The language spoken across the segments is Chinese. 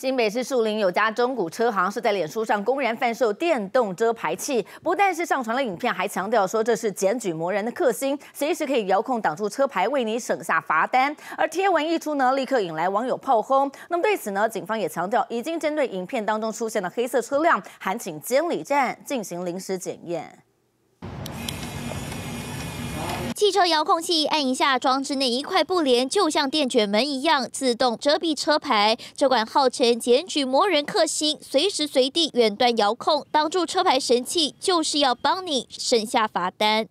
新北市树林有家中古车行是在脸书上公然贩售电动遮排器，不但是上传了影片，还强调说这是检举魔人的克星，随时可以遥控挡住车牌，为你省下罚单。而贴文一出呢，立刻引来网友炮轰。那么对此呢，警方也强调已经针对影片当中出现的黑色车辆，函请监理站进行临时检验。 汽车遥控器按一下，装置内一块布帘就像电卷门一样自动遮蔽车牌。这款号称检举魔人克星，随时随地远端遥控挡住车牌神器，就是要帮你省下罚单。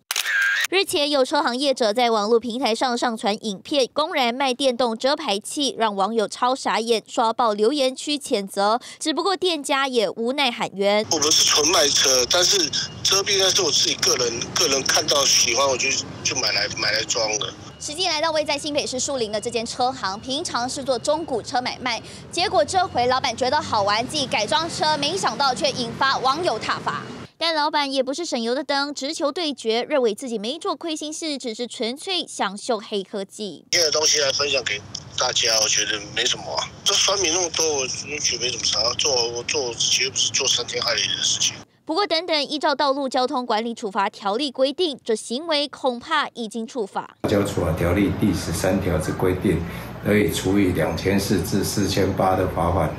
日前，有车行业者在网络平台上传影片，公然卖电动遮排器，让网友超傻眼，刷爆留言区谴责。只不过店家也无奈喊冤：“我们是纯卖车，但是遮蔽那是我自己个人看到喜欢，我就买来装的。” 实际来到位在新北市树林的这间车行，平常是做中古车买卖，结果这回老板觉得好玩，自己改装车，没想到却引发网友挞伐。 但老板也不是省油的灯，直球对决，认为自己没做亏心事，只是纯粹想秀黑科技。这些东西来分享给大家，我觉得没什么啊。这酸民那么多，我觉得没什么啥。我自己又不是做伤天害理的事情。不过等等，依照《道路交通管理处罚条例》规定，这行为恐怕已经触法。《交处罚条例》第13条之规定，可以处以2400至4800的罚款，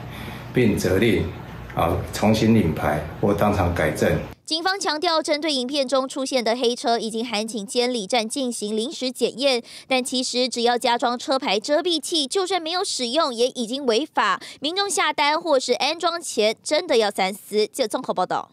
并责令。 重新领牌或当场改正。警方强调，针对影片中出现的黑车，已经函请监理站进行临时检验。但其实，只要加装车牌遮蔽器，就算没有使用，也已经违法。民众下单或是安装前，真的要三思。记者综合报道。